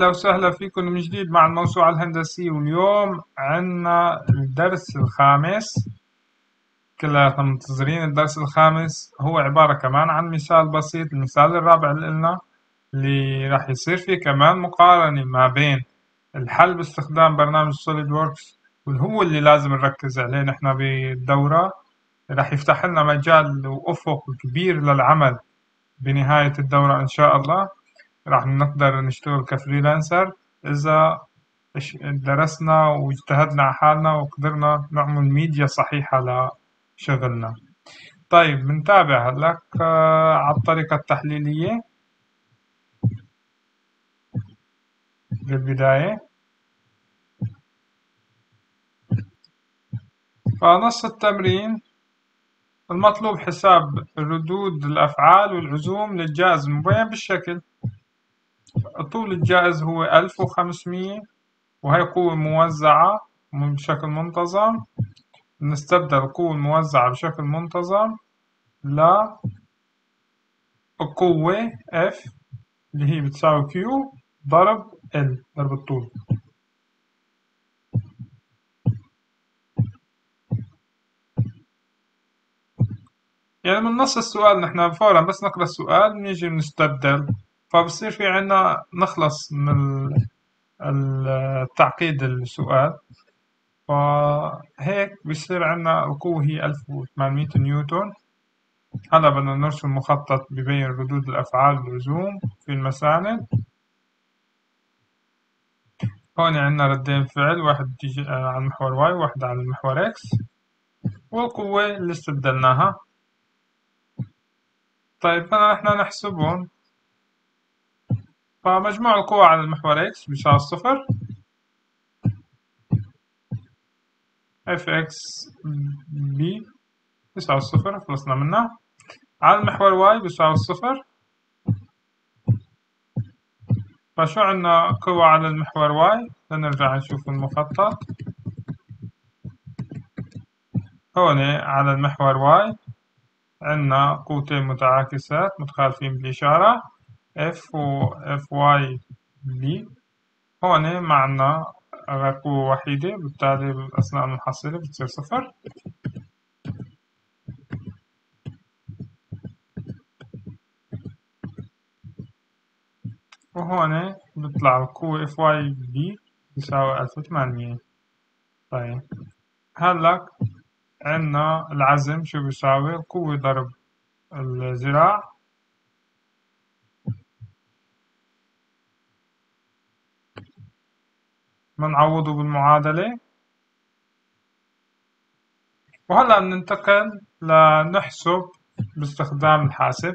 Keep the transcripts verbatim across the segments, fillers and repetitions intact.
أهلا وسهلا فيكم من جديد مع الموسوعة الهندسية، واليوم عنا الدرس الخامس. كلنا منتظرين الدرس الخامس، هو عبارة كمان عن مثال بسيط. المثال الرابع اللي قلنا اللي راح يصير فيه كمان مقارنة ما بين الحل باستخدام برنامج SolidWorks، واللي هو اللي لازم نركز عليه نحن بالدورة. راح يفتح لنا مجال وأفق كبير للعمل بنهاية الدورة إن شاء الله. راح نقدر نشتغل كفريلانسر إذا درسنا واجتهدنا على حالنا وقدرنا نعمل ميديا صحيحة لشغلنا. طيب بنتابع هلأ على الطريقة التحليلية بالبداية. فنص التمرين: المطلوب حساب ردود الأفعال والعزوم للجائز المبين بالشكل. الطول الجائز هو ألف وخمسمية، وهي قوة موزعة بشكل منتظم. نستبدل القوة الموزعة بشكل منتظم لقوة F اللي هي بتساوي Q ضرب L ضرب الطول. يعني من نص السؤال نحن فورا بس نقرأ السؤال بنيجي نستبدل، فبصير في عنا نخلص من التعقيد السؤال. فهيك بصير عنا القوة هي ألف وثمانمية نيوتن. هلا بدنا نرسم مخطط ببين ردود الأفعال والعزوم في المساند. هون عنا ردين فعل، واحد على المحور واي وواحد على المحور اكس، والقوة اللي استبدلناها. طيب نحن نحسبهم. فمجموع القوى على المحور X بيساوي صفر. Fx B بيساوي صفر، خلصنا منها. على المحور Y بيساوي صفر. فشو عنا قوى على المحور Y؟ لنرجع نشوف المخطط. هون على المحور Y عنا قوتين متعاكسات متخالفين بالإشارة F و Fy B. هون معنا غير قوة وحيدة، بالتالي أثناء المحصلة بتصير صفر. وهون بيطلع القوة Fy B بتساوي ألف وثمانمية. طيب هلأ عنا العزم شو بيساوي؟ القوة ضرب الذراع. منعوضه بالمعادلة. وهلأ ننتقل لنحسب باستخدام الحاسب.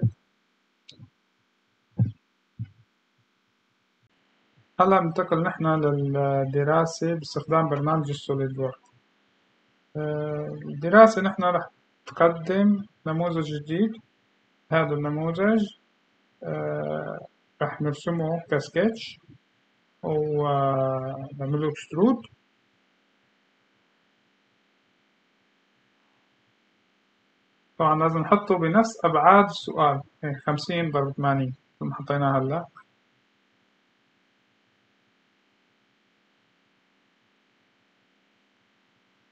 هلأ ننتقل نحن للدراسة باستخدام برنامج السوليد وورك. الدراسة نحن رح تقدم نموذج جديد. هذا النموذج رح نرسمه كسكتش ونعمله اكسترود. طبعا لازم نحطه بنفس أبعاد السؤال، يعني خمسين ضرب ثمانين اللي حطيناه هلا.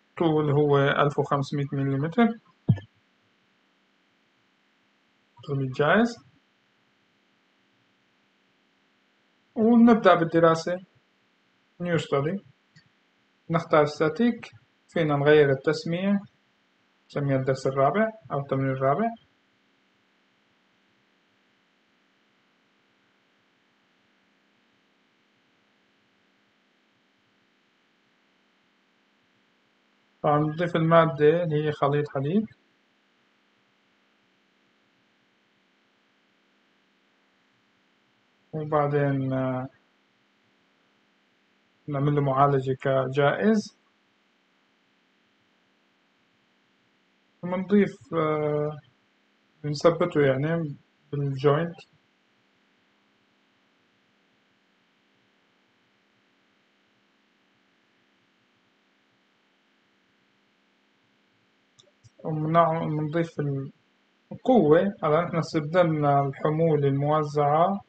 الطول هو ألف وخمسمية مليمتر، الطول الجاهز. ونبدأ بالدراسة. نيو ستودي، نختار ستاتيك. فينا نغير التسمية، نسميها الدرس الرابع أو التمرين الرابع. طبعا نضيف المادة اللي هي خليط حديد. وبعدين نعمل له معالجة كجائز، ونضيف بنثبته يعني بالجوينت. وبنضيف القوة. هلا نحن استبدلنا الحمولة الموزعة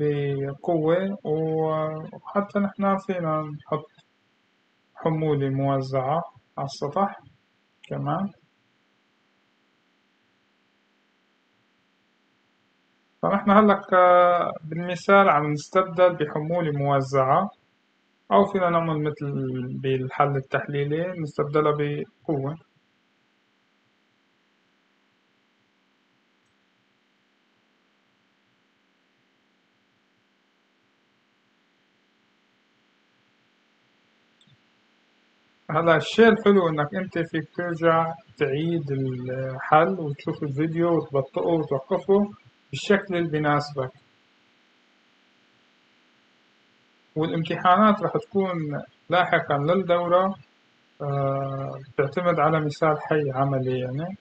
بقوة، وحتى نحن فينا نحط حمولة موزعة على السطح كمان. فنحن هلأ بالمثال عم نستبدل بحمولة موزعة، أو فينا نعمل مثل بالحل التحليلي نستبدلها بقوة. هلا الشيء الحلو انك انت فيك ترجع تعيد الحل وتشوف الفيديو وتبطئه وتوقفه بالشكل اللي بيناسبك، والامتحانات رح تكون لاحقا للدورة بتعتمد على مثال حي عملي، يعني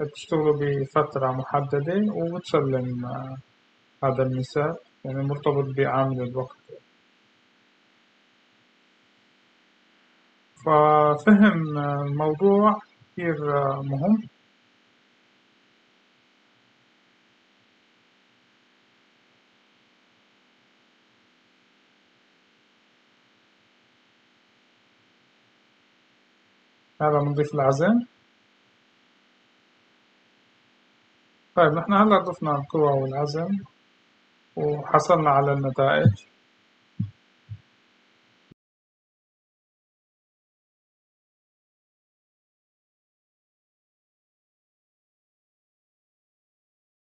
بتشتغلوا بفترة محددة وبتسلم هذا المثال، يعني مرتبط بعامل الوقت. ففهم الموضوع كتير مهم. هذا بنضيف العزم. طيب نحن هلا ضفنا القوى والعزم وحصلنا على النتائج.